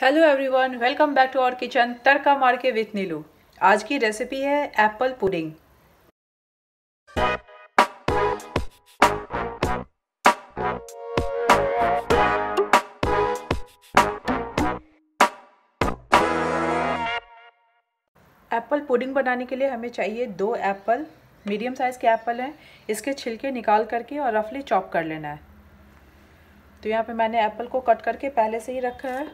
Hello everyone, welcome back to our kitchen. Tadka Maar Ke with नीलू। आज की recipe है एप्पल पुडिंग। एप्पल पुडिंग बनाने के लिए हमें चाहिए 2 एप्पल, मीडियम साइज़ के एप्पल हैं। इसके छिलके निकाल करके और रफली चॉप कर लेना है। तो यहाँ पे मैंने एप्पल को कट करके पहले से ही रखा है।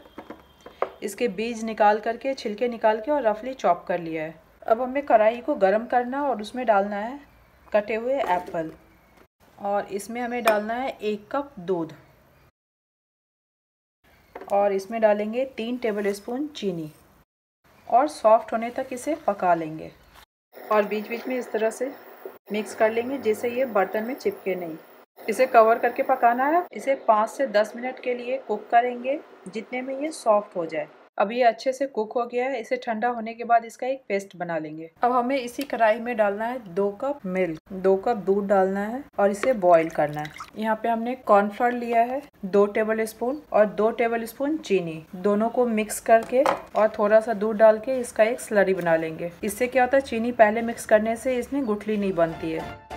इसके बीज निकाल करके, छिलके निकाल के और रफली चॉप कर लिया है। अब हमें कढ़ाई को गर्म करना और उसमें डालना है कटे हुए एप्पल और इसमें हमें डालना है 1 कप दूध और इसमें डालेंगे 3 टेबलस्पून चीनी और सॉफ्ट होने तक इसे पका लेंगे और बीच बीच में इस तरह से मिक्स कर लेंगे जिससे ये बर्तन में चिपके नहीं। इसे कवर करके पकाना है। इसे 5 से 10 मिनट के लिए कुक करेंगे जितने में ये सॉफ्ट हो जाए। अब ये अच्छे से कुक हो गया है। इसे ठंडा होने के बाद इसका एक पेस्ट बना लेंगे। अब हमें इसी कढ़ाई में डालना है 2 कप मिल्क, 2 कप दूध डालना है और इसे बॉईल करना है। यहाँ पे हमने कॉर्नफ्लोर लिया है 2 टेबलस्पून और 2 टेबलस्पून चीनी, दोनों को मिक्स करके और थोड़ा सा दूध डाल के इसका एक स्लरी बना लेंगे। इससे क्या होता है, चीनी पहले मिक्स करने से इसमें गुठली नहीं बनती है।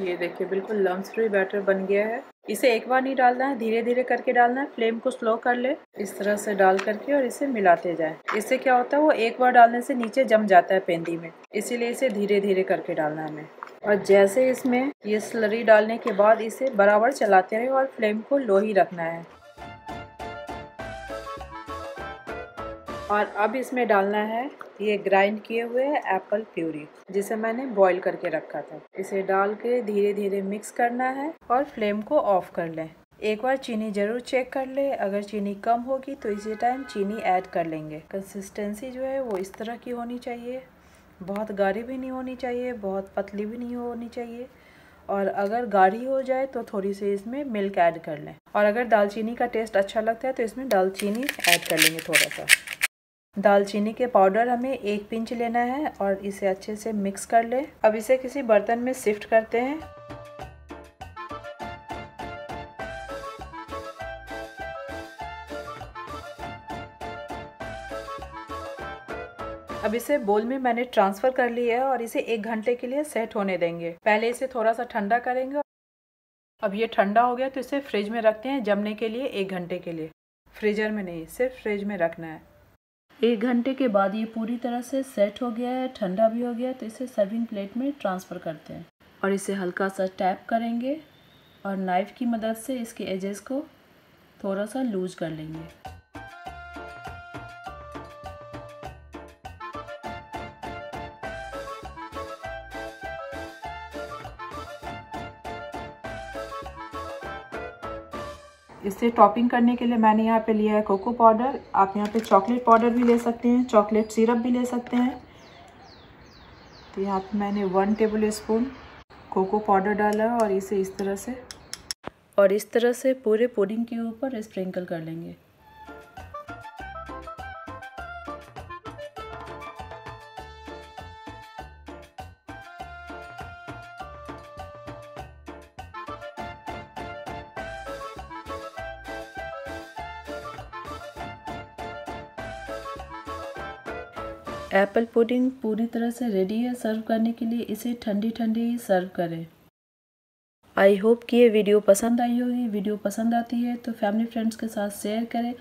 ये देखिए, बिल्कुल लम्स फ्री बैटर बन गया है। इसे एक बार नहीं डालना है, धीरे धीरे करके डालना है। फ्लेम को स्लो कर ले, इस तरह से डाल करके और इसे मिलाते जाए। इससे क्या होता है, वो एक बार डालने से नीचे जम जाता है पेंदी में, इसीलिए इसे धीरे धीरे करके डालना है हमें। और जैसे इसमें ये स्लरी डालने के बाद इसे बराबर चलाते रहे और फ्लेम को लो ही रखना है। और अब इसमें डालना है ये ग्राइंड किए हुए एप्पल प्यूरी जिसे मैंने बॉईल करके रखा था। इसे डाल के धीरे धीरे मिक्स करना है और फ्लेम को ऑफ कर लें। एक बार चीनी जरूर चेक कर लें, अगर चीनी कम होगी तो इसी टाइम चीनी ऐड कर लेंगे। कंसिस्टेंसी जो है वो इस तरह की होनी चाहिए, बहुत गाढ़ी भी नहीं होनी चाहिए, बहुत पतली भी नहीं होनी चाहिए। और अगर गाढ़ी हो जाए तो थोड़ी सी इसमें मिल्क ऐड कर लें। और अगर दालचीनी का टेस्ट अच्छा लगता है तो इसमें दालचीनी ऐड कर लेंगे थोड़ा सा। दालचीनी के पाउडर हमें 1 पिंच लेना है और इसे अच्छे से मिक्स कर लें। अब इसे किसी बर्तन में शिफ्ट करते हैं। अब इसे बोल में मैंने ट्रांसफ़र कर लिया है और इसे 1 घंटे के लिए सेट होने देंगे। पहले इसे थोड़ा सा ठंडा करेंगे। अब ये ठंडा हो गया तो इसे फ्रिज में रखते हैं जमने के लिए 1 घंटे के लिए। फ्रीजर में नहीं, सिर्फ फ्रिज में रखना है। 1 घंटे के बाद ये पूरी तरह से सेट हो गया है, ठंडा भी हो गया है, तो इसे सर्विंग प्लेट में ट्रांसफ़र करते हैं। और इसे हल्का सा टैप करेंगे और नाइफ़ की मदद से इसके एजेस को थोड़ा सा लूज कर लेंगे। इसे टॉपिंग करने के लिए मैंने यहाँ पे लिया है कोको पाउडर। आप यहाँ पे चॉकलेट पाउडर भी ले सकते हैं, चॉकलेट सिरप भी ले सकते हैं। तो यहाँ पे मैंने 1 टेबलस्पून कोको पाउडर डाला है और इसे इस तरह से पूरे पुडिंग के ऊपर स्प्रिंकल कर लेंगे। एप्पल पुडिंग पूरी तरह से रेडी है सर्व करने के लिए। इसे ठंडी ठंडी ही सर्व करें। आई होप कि ये वीडियो पसंद आई होगी। वीडियो पसंद आती है तो फैमिली फ्रेंड्स के साथ शेयर करें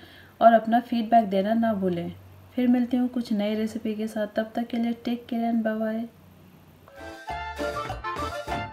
और अपना फीडबैक देना ना भूलें। फिर मिलती हूँ कुछ नई रेसिपी के साथ। तब तक के लिए take care and bye bye.